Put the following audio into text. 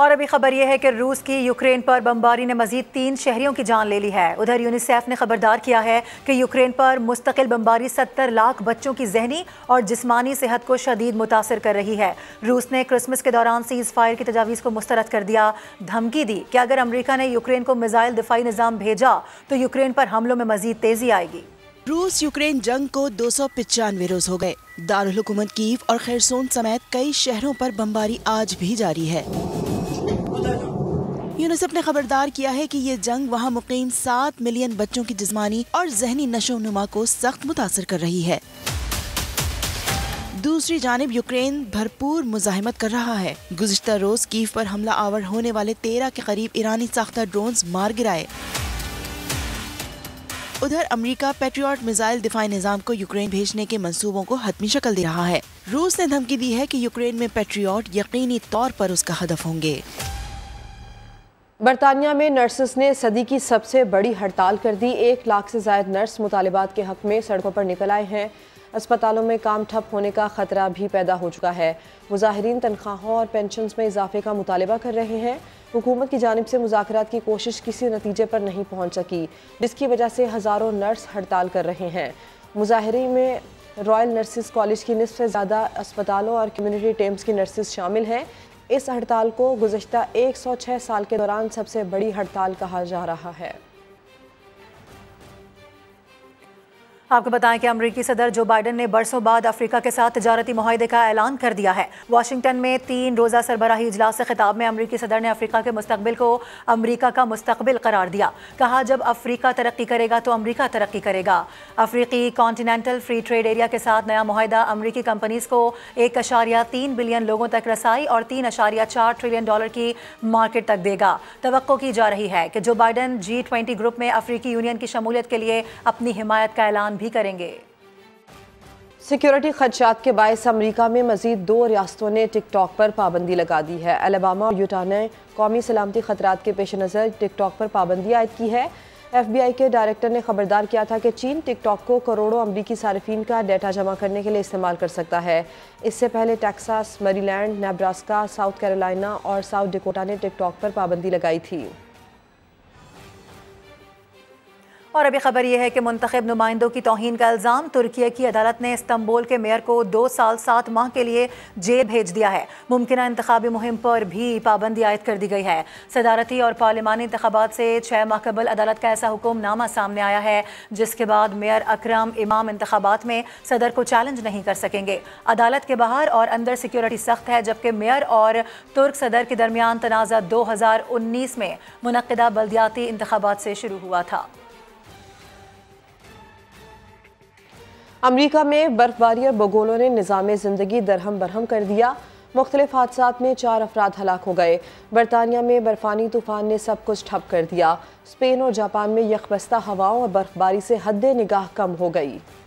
और अभी खबर यह है कि रूस की यूक्रेन पर बमबारी ने मजीद 3 शहरियों की जान ले ली है। उधर यूनिसेफ ने खबरदार किया है कि यूक्रेन पर मुस्तकिल बमबारी 70 लाख बच्चों की जहनी और जिस्मानी सेहत को शदीद मुतासर कर रही है। रूस ने क्रिसमस के दौरान सीज़ फायर की तजावीज़ को मुस्तरद कर दिया, धमकी दी कि अगर अमरीका ने यूक्रेन को मिसाइल दिफाई निज़ाम भेजा तो यूक्रेन पर हमलों में मजीद तेजी आएगी। रूस यूक्रेन जंग को 295 रोज हो गए। दारुल हुकूमत कीव और खैरसोन समेत कई शहरों पर बमबारी आज भी जारी है। यूनिसेफ ने खबरदार किया है कि ये जंग वहां मुकीम 7 मिलियन बच्चों की जिस्मानी और जहनी नशोनुमा को सख्त मुतासर कर रही है। दूसरी जानिब यूक्रेन भरपूर मुजाहिमत कर रहा है। गुज़िश्ता रोज कीव पर हमला आवर होने वाले 13 के करीब ईरानी साख्ता ड्रोन मार गिराए। उधर अमेरिका पैट्रियट मिसाइल दिफाई निज़ाम को यूक्रेन भेजने के मंसूबों को हतमी शक्ल दे रहा है। रूस ने धमकी दी है कि यूक्रेन में पैट्रियट यकीनी तौर पर उसका हदफ होंगे। बरतानिया में नर्सेस ने सदी की सबसे बड़ी हड़ताल कर दी। 1 लाख से ज़ायद नर्स मुतालबात के हक़ में सड़कों पर निकल आए हैं। अस्पतालों में काम ठप होने का ख़तरा भी पैदा हो चुका है। मुजाहरीन तनख्वाहों और पेंशन्स में इजाफे का मुतालबा कर रहे हैं। हुकूमत की जानिब से मुज़ाकरात की कोशिश किसी नतीजे पर नहीं पहुँच सकी, जिसकी वजह से हज़ारों नर्स हड़ताल कर रहे हैं। मुजाहरे में रॉयल नर्सिस कॉलेज की निस्फ से ज़्यादा अस्पतालों और कम्यूनिटी टीम्स की नर्सिस शामिल हैं। इस हड़ताल को गुज़श्ता 106 साल के दौरान सबसे बड़ी हड़ताल कहा जा रहा है। आपको बताएं कि अमरीकी सदर जो बाइडेन ने बरसों बाद अफ्रीका के साथ तजारती मुआहदे का ऐलान कर दिया है। वाशिंगटन में 3 रोज़ा सरबराही इजलास से खिताब में अमरीकी सदर ने अफ्रीका के मुस्तकबिल को अमरीका का मुस्तकबिल करार दिया। कहा, जब अफ्रीका तरक्की करेगा तो अमरीका तरक्की करेगा। अफ्रीकी कॉन्टीनेंटल फ्री ट्रेड एरिया के साथ नया मुआहदा अमरीकी कंपनीज़ को 1.3 बिलियन लोगों तक रसाई और 3.4 ट्रिलियन डॉलर की मार्केट तक देगा। तवक्को की जा रही है कि जो बाइडेन G20 ग्रुप में अफ्रीकी यूनियन की शमूलियत के लिए अपनी हिमायत का ऐलान भी करेंगे। सिक्योरिटी खदशात के बायस अमरीका में मजीद 2 रियासतों ने टिकटॉक पर पाबंदी लगा दी है। अलबामा और यूटा ने कौमी सलामती खतरात के पेश नज़र टिकटॉक पर पाबंदी आयद की है। एफबीआई के डायरेक्टर ने खबरदार किया था कि चीन टिकटॉक को करोड़ों अमरीकी सार्फिन का डाटा जमा करने के लिए इस्तेमाल कर सकता है। इससे पहले Texas, Maryland, Nebraska, South Carolina और साउथ डकोटा ने टिकटॉक पर पाबंदी लगाई थी। और अभी खबर यह है कि मुंतखब नुमाइंदों की तौहीन का इल्ज़ाम, तुर्की की अदालत ने इस्तांबुल के मेयर को 2 साल 7 माह के लिए जेल भेज दिया है। मुमकिना इंतखाबी मुहिम पर भी पाबंदी आयद कर दी गई है। सदारती और पार्लिमानी इंतखाबात से 6 माह कबल अदालत का ऐसा हुक्मनामा सामने आया है जिसके बाद मेयर अक्रम इमाम इंतखाबात में सदर को चैलेंज नहीं कर सकेंगे। अदालत के बाहर और अंदर सिक्योरिटी सख्त है, जबकि मेयर और तुर्क सदर के दरमियान तनाज़ा 2019 में मुनक्किदा बल्दियाती इंतखाबात से शुरू हुआ था। अमरीका में बर्फबारी और बगोलों ने निज़ाम ज़िंदगी दरहम बरहम कर दिया। मुख्तलिफ हादसात में 4 अफराद हलाक हो गए। बरतानिया में बर्फानी तूफ़ान ने सब कुछ ठप कर दिया। स्पेन और जापान में यकबस्ता हवाओं और बर्फबारी से हद निगाह कम हो गई।